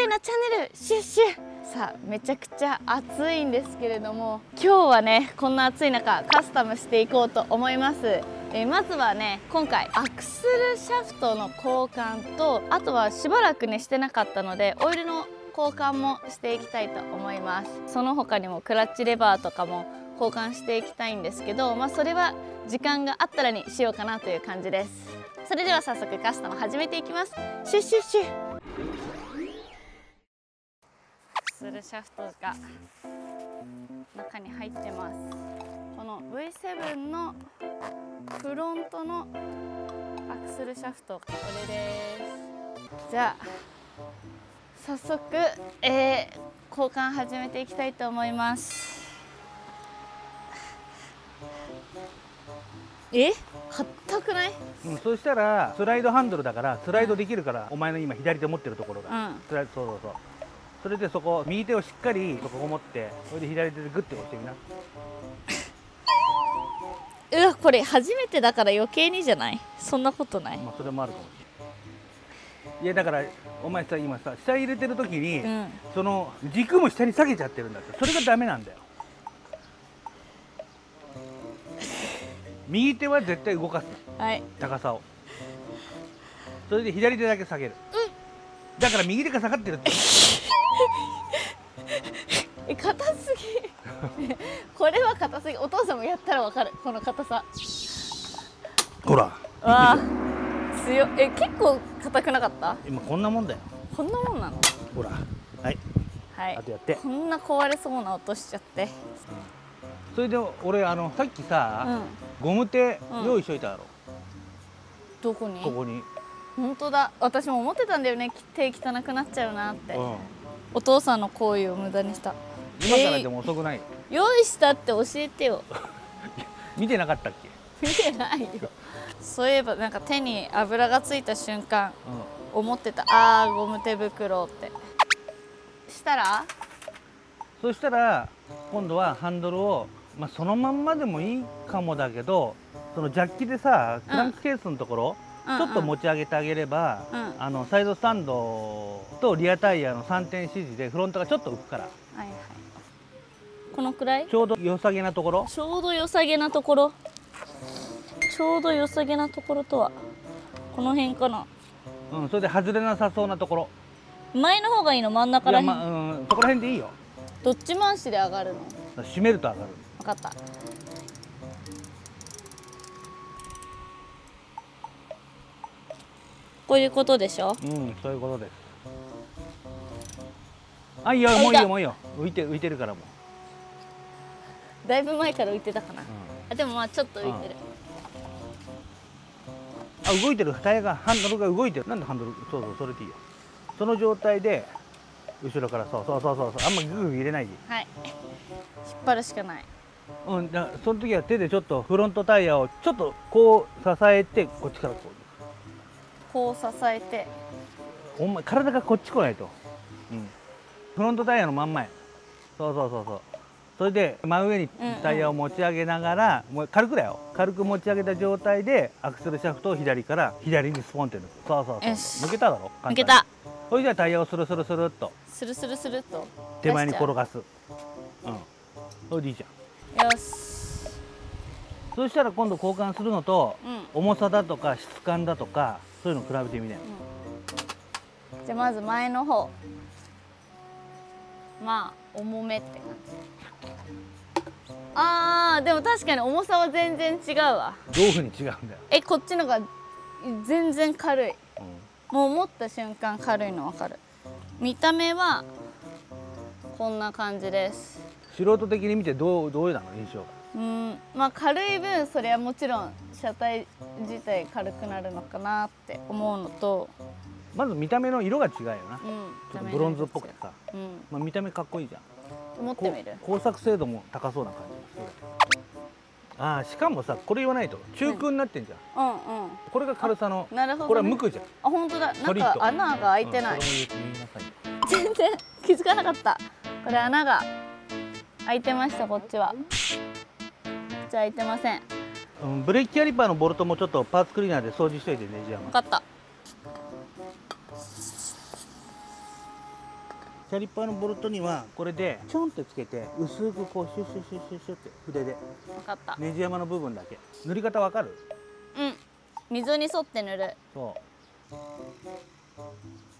V7 チャンネルシュッシュ。さあめちゃくちゃ暑いんですけれども、今日はねこんな暑い中カスタムしていこうと思います。まずはね今回アクスルシャフトの交換と、あとはしばらくねしてなかったのでオイルの交換もしていきたいと思います。その他にもクラッチレバーとかも交換していきたいんですけど、まあ、それは時間があったらにしようかなという感じです。それでは早速カスタム始めていきます。シュッシュッシュ。アクスルシャフトが中に入ってます。この V7 のフロントのアクスルシャフトこれです。じゃあ早速、交換始めていきたいと思います。硬くない？そしたらスライドハンドルだからスライドできるから、お前の今左手持ってるところが、スライド、そうそうそう、それでそこ右手をしっかりそこを持って、それで左手でグッて押してみな。うわ、これ初めてだから余計にじゃない？そんなことない。まあそれもあるかもしれない。いやだからお前さ今さ下入れてる時に、その軸も下に下げちゃってるんだって。それがダメなんだよ。右手は絶対動かす、はい、高さを。それで左手だけ下げる、だから右手が下がってるって硬すぎこれは硬すぎ。お父さんもやったらわかるこの硬さ。ほらわー強い。結構硬くなかった？今こんなもんだよ。こんなもんなの？ほら、はい、はい、あとやって。こんな壊れそうな音しちゃって、それで俺さっきさ、ゴム手用意しといただろ。どこに？ここに。本当だ、私も思ってたんだよね、手汚くなっちゃうなって。お父さんの行為を無駄にした。今からでも遅くない？用意したって教えてよ。見てなかったっけ？見てないよ。そういえばなんか手に油がついた瞬間思ってた、あーゴム手袋って。したら？そしたら今度はハンドルを、まあ、そのまんまでもいいかもだけど、そのジャッキでさクランクケースのところ、ちょっと持ち上げてあげれば、サイドスタンドとリアタイヤの3点指示でフロントがちょっと浮くから、はいはい、このくらいちょうど良さげなところ、ちょうど良さげなところ、ちょうど良さげなところとはこの辺かな。うん、それで外れなさそうなところ、前の方がいいの？真ん中らへん？そこら辺でいいよ。どっち回しで上がるの？閉めると上がる。分かった。こういうことでしょ？うん、そういうことです。あ、いや、もういいよ、もういいよ。浮いてるからもう。だいぶ前から浮いてたかな。あ、でもまあちょっと浮いてる。あ、動いてる。タイヤが、ハンドルが動いてる。なんでハンドル？そうそう、それでいいよ。その状態で。後ろからそうそうそうそう、あんまグーグー入れないで、はい、引っ張るしかない。うん、だその時は手でちょっとフロントタイヤをちょっとこう支えて、こっちからこう支えて、お前体がこっち来ないと、うん、フロントタイヤの真ん前、そうそうそうそう、それで真上にタイヤを持ち上げながら、もう軽くだよ、軽く持ち上げた状態でアクセルシャフトを左から左にスポンって抜く。そうそうそうそう、抜けただろ、抜けた。それじゃタイヤをスルスルスルっとスルスルスルっと手前に転がす。うん、それでいいじゃん。よし、そしたら今度交換するのと、重さだとか質感だとかそういうの比べてみなよ、じゃあまず前の方、まあ重めって感じ。あーでも確かに重さは全然違うわ。どういうふうに違うんだよ。こっちのが全然軽い、もう持った瞬間軽いの分かる。見た目はこんな感じです。素人的に見てどういうなの印象が？まあ軽い分それはもちろん車体自体軽くなるのかなって思うのと、まず見た目の色が違うよな、ちょっとブロンズっぽくてさ、まあ見た目かっこいいじゃん。持ってみる。工作精度も高そうな感じです。あ、しかもさ、これ言わないと中空になってんじゃん。これが軽さの、これは無垢じゃん。あ、本当だ。なんか穴が開いてない。全然気づかなかった。これ穴が開いてました。こっちはじゃあ開いてません。ブレーキキャリパーのボルトもちょっとパーツクリーナーで掃除しといてね。じゃあ分かった。キャリッパーのボルトにはこれでちょんってつけて薄くこうシュッシュッシュッシュッシュッって筆で。分かった。ネジ山の部分だけ。塗り方わかる？うん。溝に沿って塗る。そう。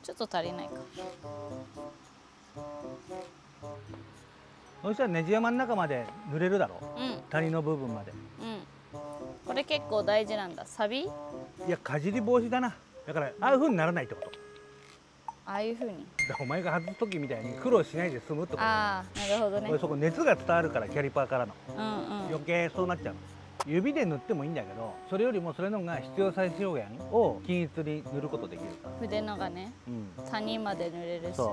ちょっと足りないか。そしたらネジ山の中まで塗れるだろう。うん。谷の部分まで。うん。これ結構大事なんだ。サビ？いやかじり防止だな。だからああいう風にならないってこと。ああいう風に。お前が外す時みたいに苦労しないで済むってこと。ああ、なるほどね。これそこ熱が伝わるからキャリパーからの。うんうん。余計そうなっちゃう。指で塗ってもいいんだけど、それよりもそれのが必要最小限を均一に塗ることできるから。筆のがね、谷まで塗れるしね。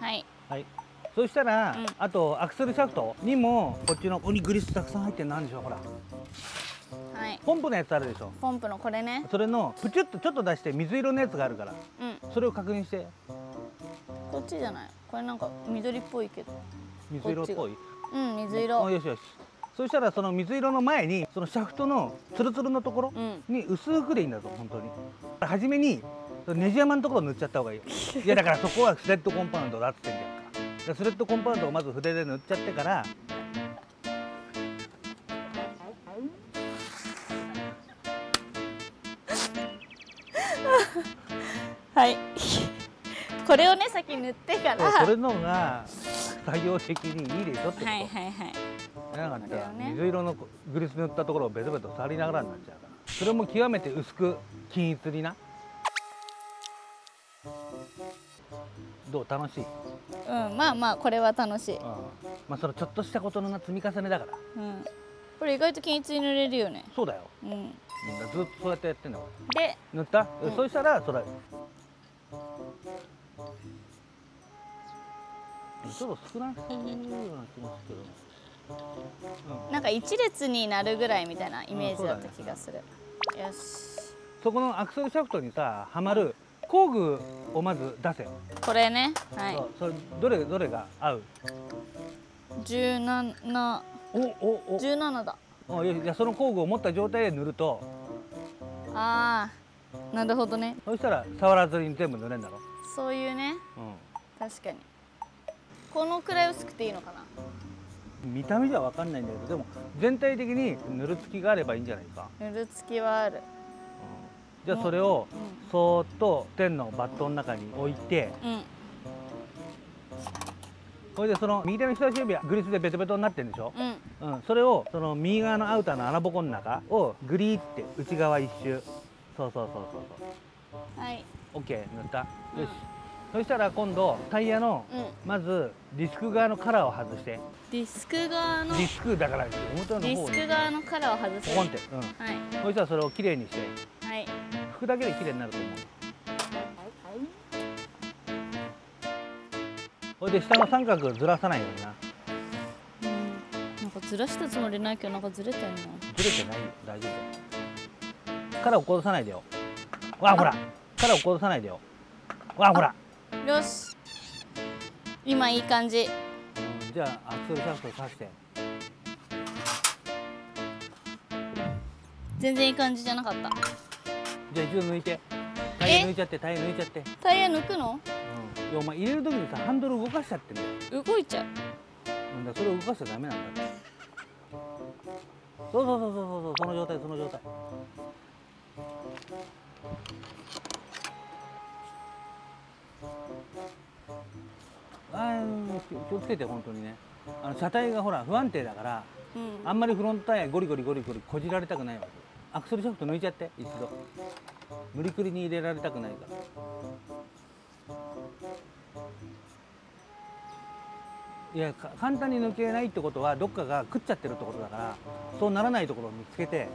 はい。はい。そしたら、あとアクセルシャフトにもこっちのここにグリスたくさん入ってるのあるでしょ、ほら。はい、ポンプのやつあるでしょ。ポンプのこれね。それのプチュッとちょっと出して水色のやつがあるから、それを確認して。こっちじゃない？これなんか緑っぽいけど。水色っぽい。うん、水色。よしよし。そしたらその水色の前にそのシャフトのツルツルのところに薄くでいいんだぞ、本当に。初めにネジ山のところ塗っちゃった方がいいよ。いやだからそこはスレッドコンパウンドだって言ってんじゃんか。スレッドコンパウンドをまず筆で塗っちゃってから。はい、これをね先塗ってからそれの方が作業的にいいでしょってこと。はいはいはい。なんか水色のグリス塗ったところをベトベト触りながらになっちゃうから、それも極めて薄く均一にな。どう、楽しい？うん、まあまあこれは楽しい。まあそのちょっとしたことの積み重ねだから、うん、これ意外と均一に塗れるよね。そうだよ、うん、ずっとそうやってやってんだから。で塗った、うん、そうしたらそれちょっと少なくていいような気もするけど、なんか一列になるぐらいみたいなイメージだった気がする、ね。よし、そこのアクセルシャフトにさはまる工具をまず出せ。これね、はい。それどれが合う？17。お17だ。じゃあその工具を持った状態で塗ると。ああ、なるほどね。そしたら触らずに全部塗れるんだろ。そういうね、うん、確かに。このくらい薄くていいのかな。見た目じゃ分かんないんだけど、でも全体的に塗るつきがあればいいんじゃないか。塗るつきはある、うん、じゃあそれをそーっと天のバットの中に置いて、これでその右手の人差し指はグリスでベトベトになってるんでしょ、うんうん、それをその右側のアウターの穴ぼこの中をグリーって内側一周。そうそうそうそうそう。はい、 OK 塗ったよし、うん、そしたら今度タイヤの、まずディスク側のカラーを外して。ディスク側のディスクだから表の方にディスク側のカラーを外してポンって、うん、はい。そしたらそれをきれいにして、はい、拭くだけできれいになると思う。これで下の三角ずらさないようにな。うん、なんかずらしたつもりないけど、なんかずれてんの。ずれてないよ、大丈夫。殻をこぼさないでよ。わあ、ほら、殻をこぼさないでよ。わあ、ほら。よし。今いい感じ。じゃあ、アクセルシャフトさして。全然いい感じじゃなかった。じゃあ、一度抜いて。タイヤ抜いちゃって、タイヤ抜いちゃって。タイヤ抜くの？お前入れる時にさハンドル動かしちゃってんだよ。動いちゃう。だそれを動かしちゃダメなんだ。そうそうそうそうそう、その状態その状態。気をつけて本当にね。車体がほら不安定だから、あんまりフロントタイヤゴリゴリゴリゴリこじられたくないわけ。アクセルシャフト抜いちゃって一度。無理くりに入れられたくないから。いや簡単に抜けないってことはどっかが食っちゃってるってことだから、そうならないところを見つけて。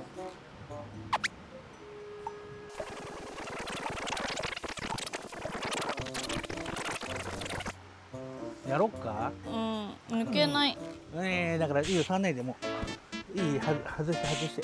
やろっか。うん、抜けない、うん、だからいいよ、触んないでもういい。外して外して。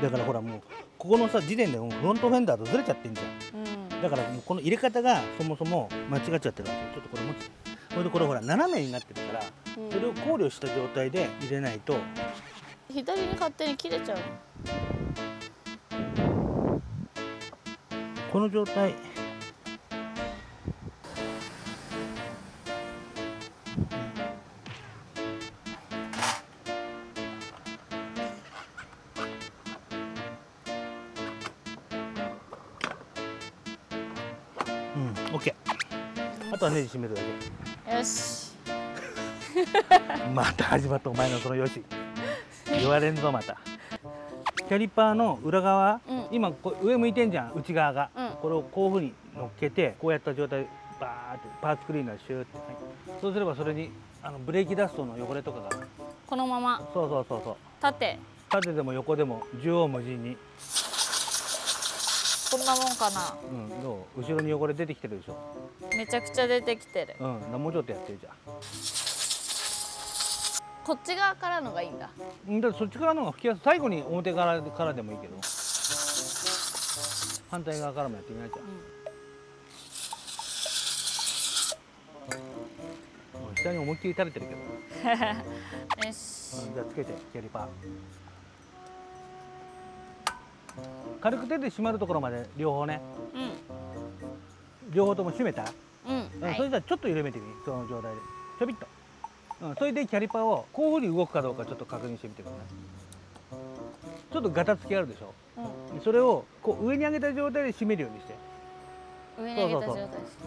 だからほらもうここのさ時点でフロントフェンダーとずれちゃってんじゃん、だからもうこの入れ方がそもそも間違っちゃってるわけ。ちょっとこれ持って。それでこれほら斜めになってるから、うん、それを考慮した状態で入れないと左に勝手に切れちゃう。この状態オッケー。あとはネジ締めるだけ。よし。また始まったお前のそのよし。言われんぞまた。キャリパーの裏側、うん、今こう上向いてんじゃん内側が。うん、これをこういうふうに乗っけてこうやった状態でバーってパーツクリーナーシューって、はい、そうすればそれにブレーキダストの汚れとかがこのまま。そうそうそうそう。縦でも横でも縦横無尽に。こんなもんかな。うん、どう、後ろに汚れ出てきてるでしょ。めちゃくちゃ出てきてる。うん、もうちょっとやってるじゃん。こっち側からのがいいんだ。うん、だ、そっち側のが吹きやすい。最後に表側からでもいいけど。反対側からもやってみないじゃん。うん、下に思いっきり垂れてるけど。よし、うん。じゃあつけて、キャリパー。軽く手で締まるところまで両方ね、うん、両方とも締めた、うん、はい、それじゃちょっと緩めてみる、その状態でちょびっと、うん、それでキャリパーをこういうふうに動くかどうかちょっと確認してみてください。ちょっとガタつきあるでしょ、うん、それをこう上に上げた状態で締めるようにして、上に上げた状態です。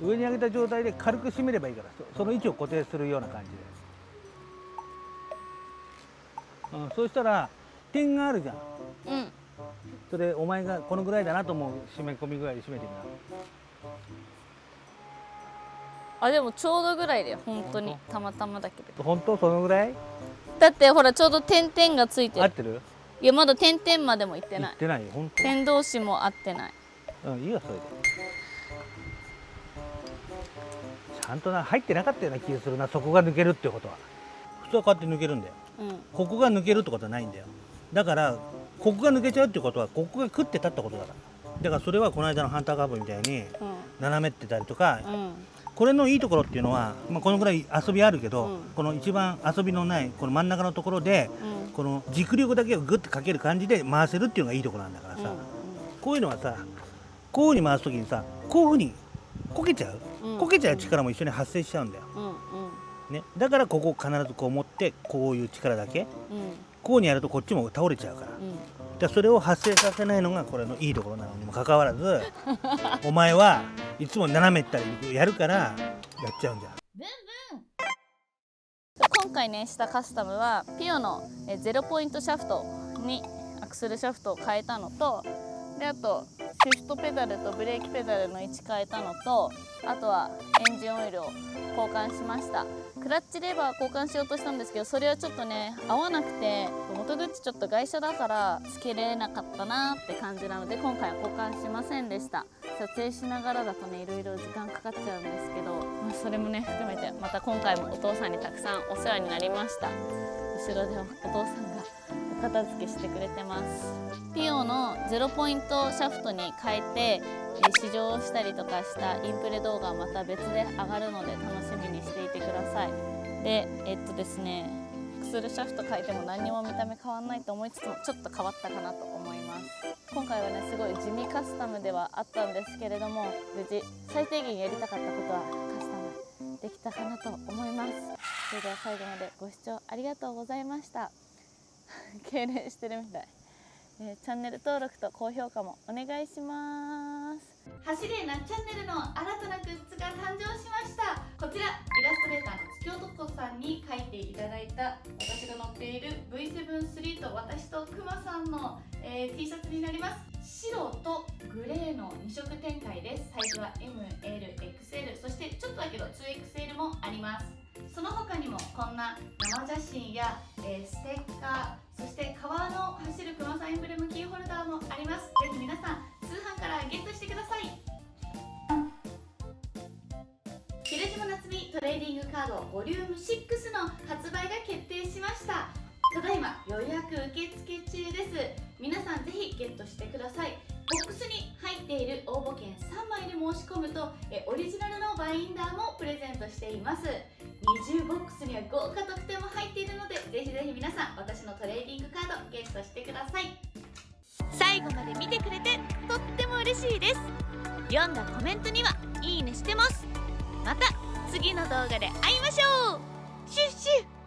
上に上げた状態で軽く締めればいいから、その位置を固定するような感じで、うん、そうしたら点があるじゃん。うん、それお前がこのぐらいだなと思う締め込み具合で締めてみな。あ、でもちょうどぐらいだよ。本当にたまたまだけど。本当そのぐらい？だってほらちょうど点々がついてる。合ってる？いやまだ点々までも行ってない。行ってないよ本当。点同士も合ってない。うん、いいよそれで。ちゃんとな入ってなかったような気がするな。そこが抜けるってことは。普通はこうやって抜けるんだよ。うん、ここが抜けるってことはないんだよ。だからここが抜けちゃうってことはここが食ってたってことだから。だからそれはこの間のハンターカーブみたいに斜めってたりとか、うん、これのいいところっていうのは、まあ、このぐらい遊びあるけど、うん、この一番遊びのないこの真ん中のところで、うん、この軸力だけをグッてかける感じで回せるっていうのがいいところなんだからさ、うん、こういうのはさこういうふうに回す時にさこういうふうにこけちゃう、うん、こけちゃう力も一緒に発生しちゃうんだよ、うんね、だからここを必ずこう持ってこういう力だけ。うん、こうにやるとこっちも倒れちゃうから、うん、だからそれを発生させないのがこれのいいところなのにもかかわらずお前はいつも斜めったりやるからやっちゃうんじゃん。ブンブン。今回ねしたカスタムはピオのゼロポイントシャフトにアクセルシャフトを変えたのと、であとシフトペダルとブレーキペダルの位置変えたのと、あとはエンジンオイルを交換しました。クラッチレバー交換しようとしたんですけどそれはちょっとね合わなくて、元口ちょっと外車だからつけれなかったなって感じなので今回は交換しませんでした。撮影しながらだとねいろいろ時間かかっちゃうんですけど、まあ、それもね含めてまた今回もお父さんにたくさんお世話になりました。後ろでお父さんがお片付けしてくれてます。ピオのゼロポイントシャフトに変えて試乗をしたりとかしたインプレ動画はまた別で上がるので楽しみにしていてください。でですねアクセルシャフト変えても何にも見た目変わんないと思いつつもちょっと変わったかなと思います。今回はねすごい地味カスタムではあったんですけれども、無事最低限やりたかったことはカスタムできたかなと思います。それでは最後までご視聴ありがとうございました。敬礼してるみたい。チャンネル登録と高評価もお願いします。走れなチャンネルの新たなグッズが誕生しました。こちらイラストレーターの月男さんに描いていただいた私が乗っている V7 と私とくまさんの、T シャツになります。白とグレーの2色展開です。サイズは MLXL そしてちょっとだけど 2XL もあります。その他にもこんな生写真や、ステッカー、そして革の走るくまさんエンブレムキーホルダーもあります。ぜひ皆さん通販からゲットしてください。昼島なつみトレーディングカードボリューム6の発売が決定しました。ただいま予約受付中です。皆さんぜひゲットしてください。ボックスに入っている応募券3枚で申し込むとオリジナルのバインダーもプレゼントしています。20ボックスには豪華特典も入っているので、ぜひぜひ皆さん私のトレーディングカードゲットしてください。最後まで見てくれてとっても嬉しいです。読んだコメントにはいいねしてます。また次の動画で会いましょう。シュッシュ。